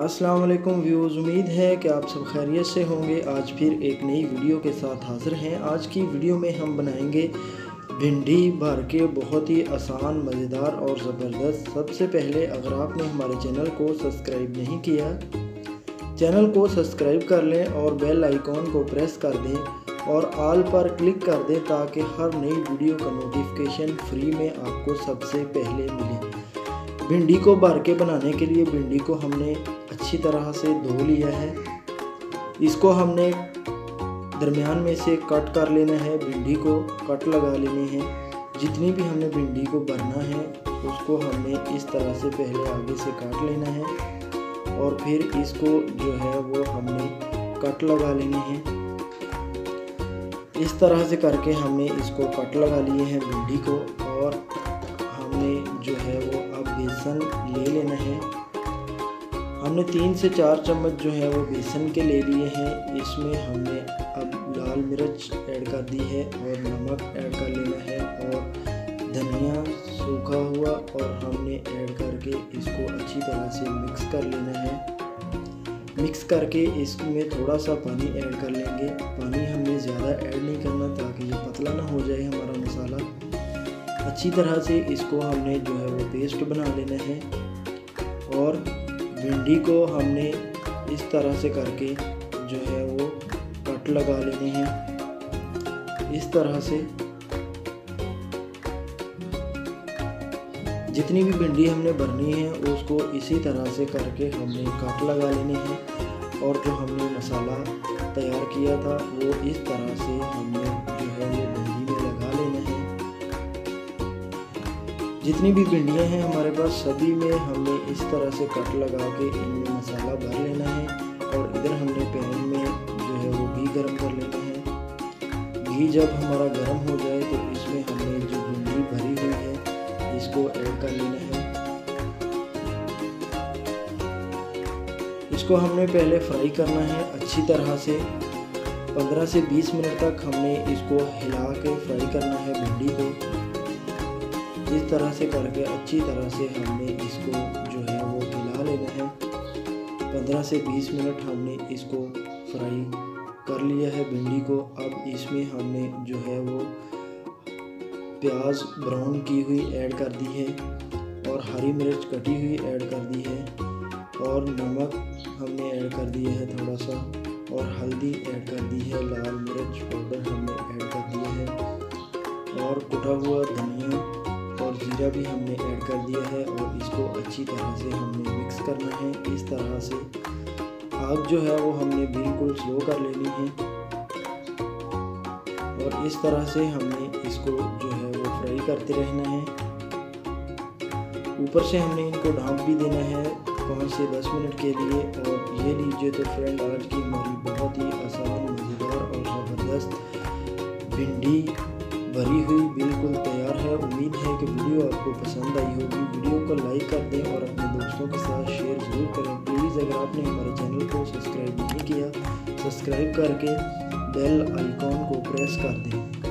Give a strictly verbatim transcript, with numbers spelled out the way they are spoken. अस्सलाम वालेकुम व्यूज़, उम्मीद है कि आप सब खैरियत से होंगे। आज फिर एक नई वीडियो के साथ हाज़िर हैं। आज की वीडियो में हम बनाएंगे भिंडी भर के बहुत ही आसान, मज़ेदार और ज़बरदस्त। सबसे पहले अगर आपने हमारे चैनल को सब्सक्राइब नहीं किया, चैनल को सब्सक्राइब कर लें और बेल आइकॉन को प्रेस कर दें और ऑल पर क्लिक कर दें ताकि हर नई वीडियो का नोटिफिकेशन फ्री में आपको सबसे पहले मिले। भिंडी को भर के बनाने के लिए भिंडी को हमने अच्छी तरह से धो लिया है। इसको हमने दरमियान में से कट कर लेना है, भिंडी को कट लगा लेने हैं। जितनी भी हमने भिंडी को भरना है उसको हमने इस तरह से पहले आगे से काट लेना है और फिर इसको जो है वो हमने कट लगा लेने हैं। इस तरह से करके हमने इसको कट लगा लिए हैं भिंडी को। और हमने जो है वो अब बेसन ले लेना है। हमने तीन से चार चम्मच जो है वो बेसन के ले लिए हैं। इसमें हमने अब लाल मिर्च ऐड कर दी है और नमक ऐड कर लेना है और धनिया सूखा हुआ, और हमने ऐड करके इसको अच्छी तरह से मिक्स कर लेना है। मिक्स करके इसमें थोड़ा सा पानी ऐड कर लेंगे। पानी हमने ज़्यादा ऐड नहीं करना ताकि ये पतला ना हो जाए हमारा मसाला। अच्छी तरह से इसको हमने जो है वो पेस्ट बना लेना है। और भिंडी को हमने इस तरह से करके जो है वो कट लगा लेने हैं। इस तरह से जितनी भी भिंडी हमने भरनी है उसको इसी तरह से करके हमने कट लगा लेने हैं। और जो हमने मसाला तैयार किया था वो इस तरह से हमने जो है वो भिंडी में लगा लेना है। जितनी भी भिंडियाँ हैं हमारे पास सभी में हमने इस तरह से कट लगा के इनमें मसाला भर लेना है। और इधर हमने पैन में जो है वो घी गरम कर लेना है। घी जब हमारा गरम हो जाए तो इसमें हमने जो भिंडी भरी हुई है इसको ऐड कर लेना है। इसको हमने पहले फ्राई करना है अच्छी तरह से। पंद्रह से बीस मिनट तक हमने इसको हिला के फ्राई करना है भिंडी को। इस तरह से करके अच्छी तरह से हमने इसको जो है वो हिला लेना है। पंद्रह से बीस मिनट हमने इसको फ्राई कर लिया है भिंडी को। अब इसमें हमने जो है वो प्याज ब्राउन की हुई ऐड कर दी है और हरी मिर्च कटी हुई ऐड कर दी है और नमक हमने ऐड कर दिया है थोड़ा सा, और हल्दी ऐड कर दी है, लाल मिर्च पाउडर हमने ऐड कर दिया है और कुटा हुआ धनिया और जीरा भी हमने ऐड कर दिया है। और इसको अच्छी तरह से हमने मिक्स करना है। इस तरह से आग जो है वो हमने बिल्कुल स्लो कर लेनी है। और इस तरह से हमने इसको जो है वो फ्राई करते रहना है। ऊपर से हमने इनको ढाँप भी देना है पाँच से दस मिनट के लिए। और ये लीजिए तो फ्रेंड, आज की हमारी बहुत ही आसान, मज़ेदार और ज़बरदस्त भिंडी भरी हुई बिल्कुल तैयार है। उम्मीद है कि वीडियो आपको पसंद आई होगी। वीडियो को लाइक कर दें और अपने दोस्तों के साथ शेयर ज़रूर करें। प्लीज़ अगर आपने हमारे चैनल को सब्सक्राइब नहीं किया, सब्सक्राइब करके बेल आइकॉन को प्रेस कर दें।